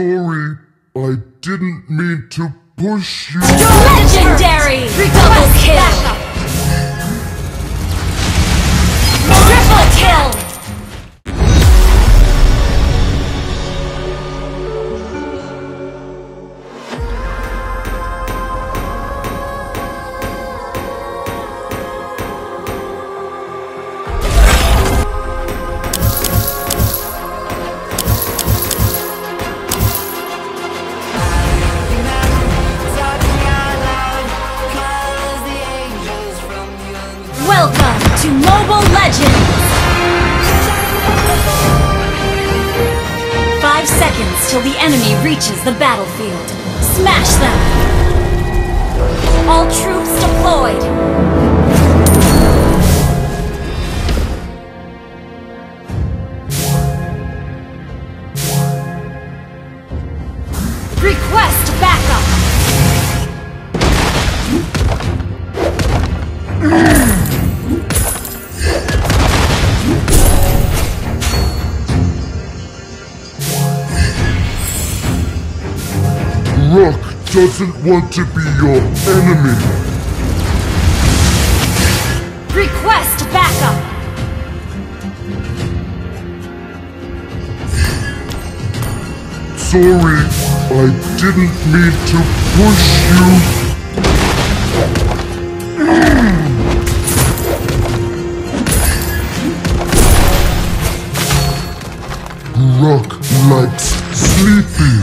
sorry. I didn't mean to push you. Legendary! Double kill! Triple kill! Till the enemy reaches the battlefield. Smash them! All troops deployed! Request backup! Grock doesn't want to be your enemy. Request backup. Sorry, I didn't mean to push you. Grock likes sleeping.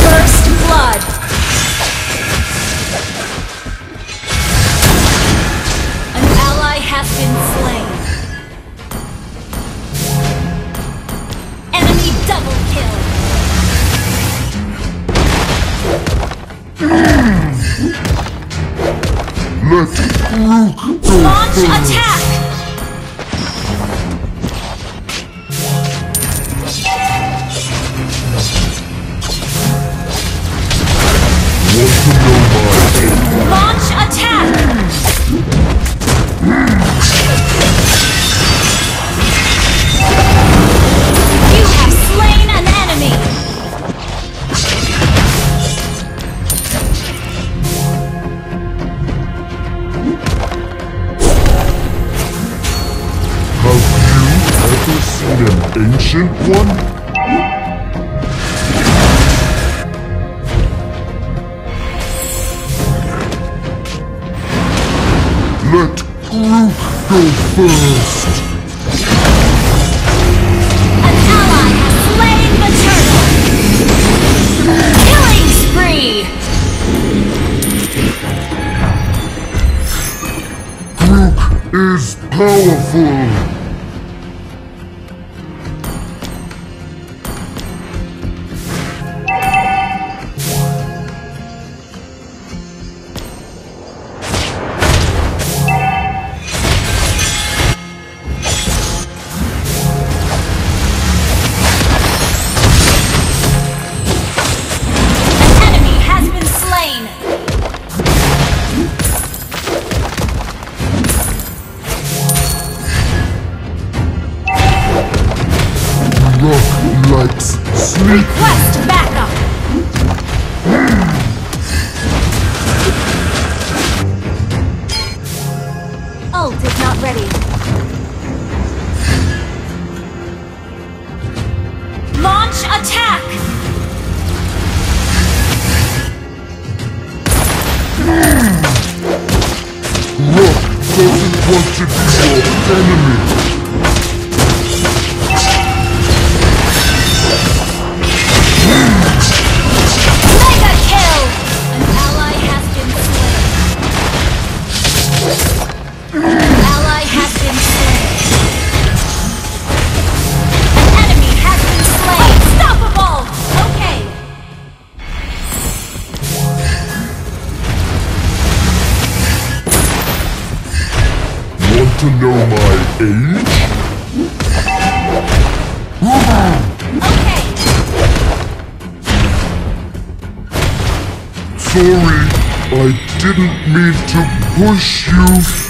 First blood. An ally has been slain. Enemy double kill. Let Grock launch attack. Launch attack! You have slain an enemy! Have you ever seen an ancient one? Let Grock go first! An ally has slain the turtle! Killing spree! Grock is powerful. Request backup! Ult is not ready. Launch attack! Grock doesn't want to be your enemy. To know my age? Okay. Sorry, I didn't mean to push you.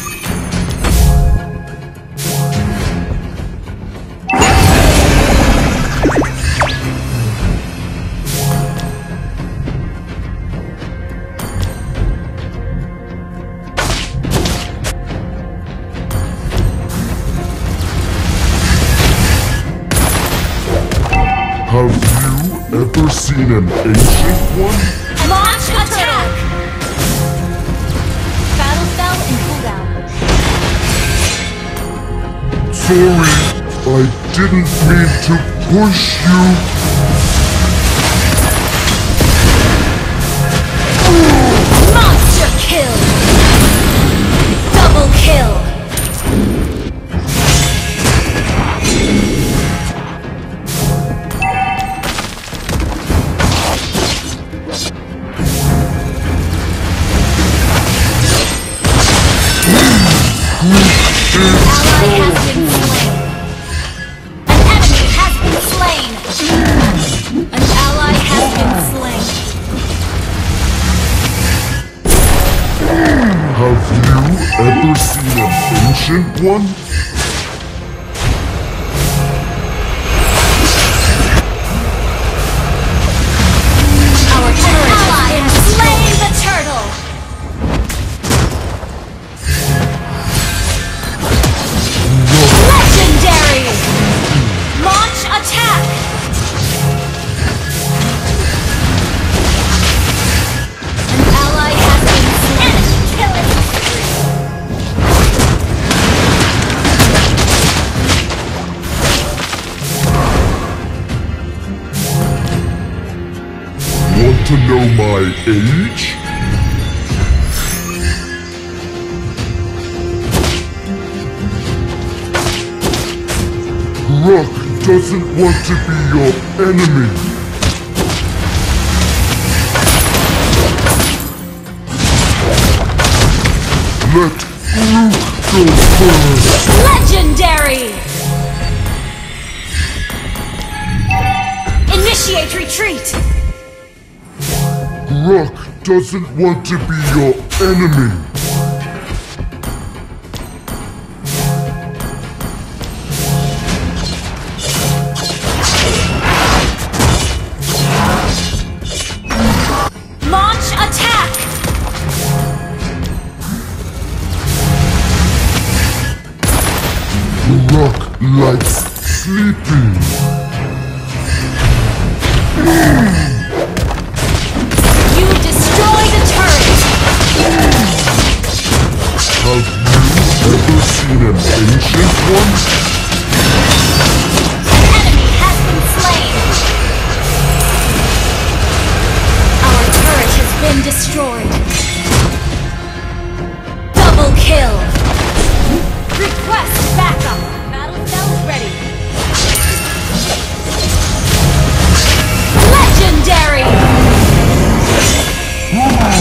Have you ever seen an ancient one? Launch attack! Sorry, I didn't mean to push you. Monster kill! Double kill! Ever seen an ancient one? Our ally has slain the turtle! Legendary! Launch attack! An ally has been slain! And kill it! To know my age? Grock doesn't want to be your enemy. Let Grock go first. Legendary! Initiate retreat! Grock doesn't want to be your enemy. Launch attack! Grock likes sleeping. An ancient one? An enemy has been slain! Our turret has been destroyed! Double kill! Request backup! Battle cell ready! Legendary! Wow.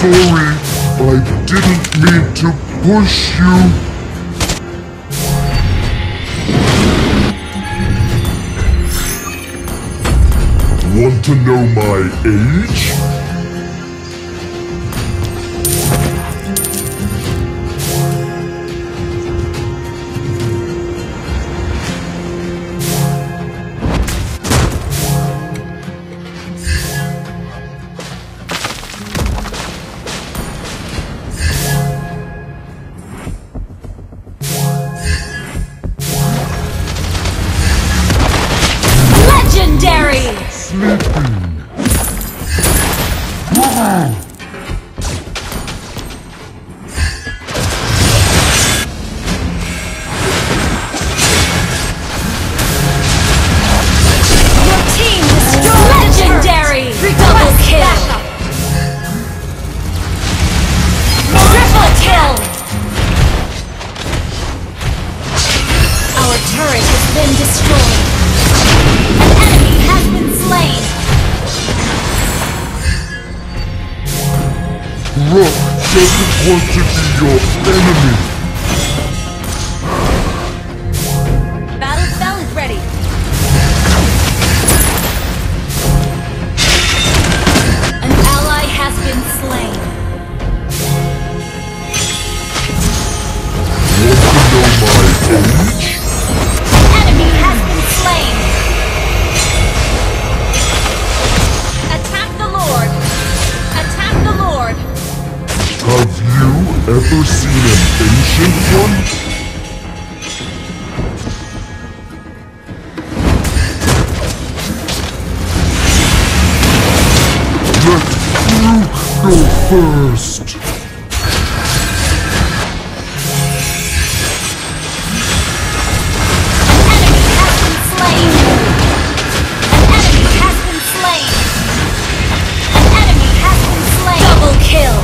Sorry, I didn't mean to push you. Want to know my age? Legendary! Smitten. Wow. Grock doesn't want to be your enemy! Battle spell is ready! An ally has been slain! Want to know my age? An enemy has been slain! Attack the Lord! Attack the Lord! Have you ever seen an ancient one? Let Grock go first! An enemy has been slain! An enemy has been slain! An enemy has been slain! Double kill!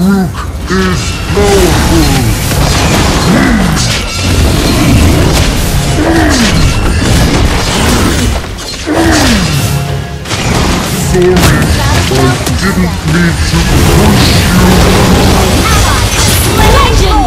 Grock is powerful! Sorry, I didn't mean to push you!